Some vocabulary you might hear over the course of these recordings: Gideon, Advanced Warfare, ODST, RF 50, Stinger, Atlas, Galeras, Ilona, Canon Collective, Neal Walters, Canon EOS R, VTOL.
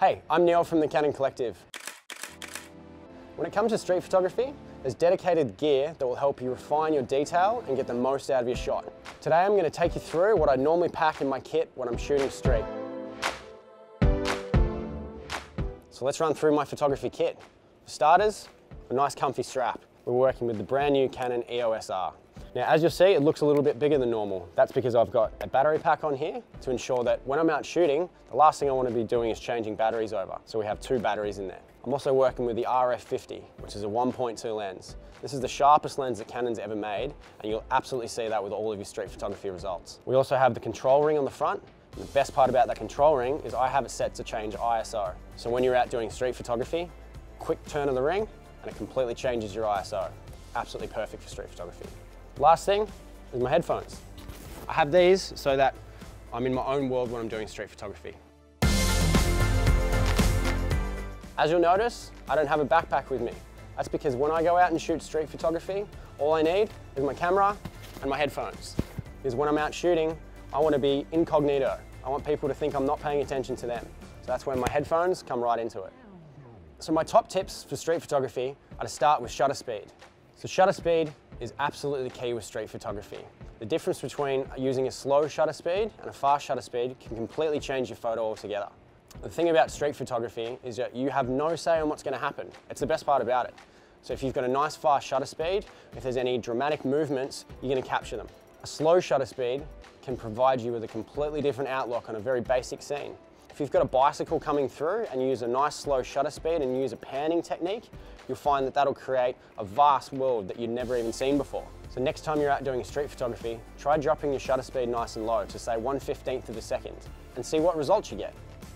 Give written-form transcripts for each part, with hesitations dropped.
Hey, I'm Neal from the Canon Collective. When it comes to street photography, there's dedicated gear that will help you refine your detail and get the most out of your shot. Today I'm going to take you through what I normally pack in my kit when I'm shooting street. So let's run through my photography kit. For starters, a nice comfy strap. We're working with the brand new Canon EOS R. Now, as you'll see, it looks a little bit bigger than normal. That's because I've got a battery pack on here to ensure that when I'm out shooting, the last thing I want to be doing is changing batteries over. So we have two batteries in there. I'm also working with the RF 50, which is a 1.2 lens. This is the sharpest lens that Canon's ever made, and you'll absolutely see that with all of your street photography results. We also have the control ring on the front. The best part about that control ring is I have it set to change ISO. So when you're out doing street photography, quick turn of the ring, and it completely changes your ISO. Absolutely perfect for street photography. Last thing is my headphones. I have these so that I'm in my own world when I'm doing street photography. As you'll notice, I don't have a backpack with me. That's because when I go out and shoot street photography, all I need is my camera and my headphones. Because when I'm out shooting, I want to be incognito. I want people to think I'm not paying attention to them. So that's when my headphones come right into it. So my top tips for street photography are to start with shutter speed. So shutter speed is absolutely key with street photography. The difference between using a slow shutter speed and a fast shutter speed can completely change your photo altogether. The thing about street photography is that you have no say on what's going to happen. It's the best part about it. So if you've got a nice fast shutter speed, if there's any dramatic movements, you're going to capture them. A slow shutter speed can provide you with a completely different outlook on a very basic scene. If you've got a bicycle coming through and you use a nice slow shutter speed and you use a panning technique, you'll find that that'll create a vast world that you've never even seen before. So next time you're out doing street photography, try dropping your shutter speed nice and low to say 1/15th of a second and see what results you get.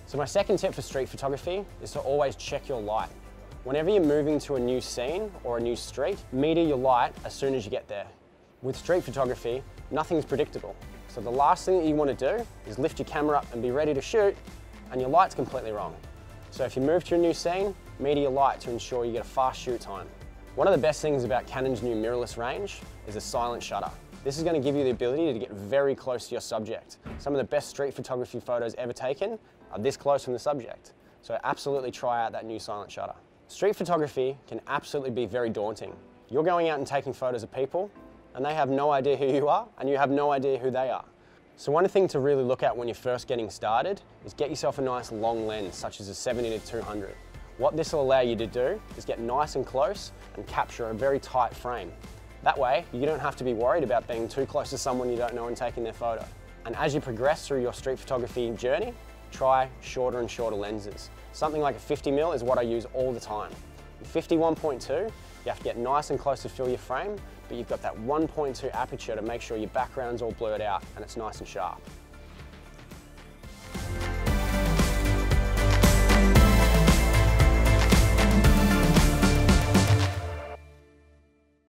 So my second tip for street photography is to always check your light. Whenever you're moving to a new scene or a new street, meter your light as soon as you get there. With street photography, nothing's predictable. So the last thing that you want to do is lift your camera up and be ready to shoot, and your light's completely wrong. So if you move to a new scene, meter your light to ensure you get a fast shoot time. One of the best things about Canon's new mirrorless range is a silent shutter. This is going to give you the ability to get very close to your subject. Some of the best street photography photos ever taken are this close from the subject. So absolutely try out that new silent shutter. Street photography can absolutely be very daunting. You're going out and taking photos of people, and they have no idea who you are, and you have no idea who they are. So one thing to really look at when you're first getting started is get yourself a nice long lens, such as a 70-200. What this will allow you to do is get nice and close and capture a very tight frame. That way, you don't have to be worried about being too close to someone you don't know and taking their photo. And as you progress through your street photography journey, try shorter and shorter lenses. Something like a 50mm is what I use all the time. With 51.2, you have to get nice and close to fill your frame, but you've got that 1.2 aperture to make sure your background's all blurred out and it's nice and sharp.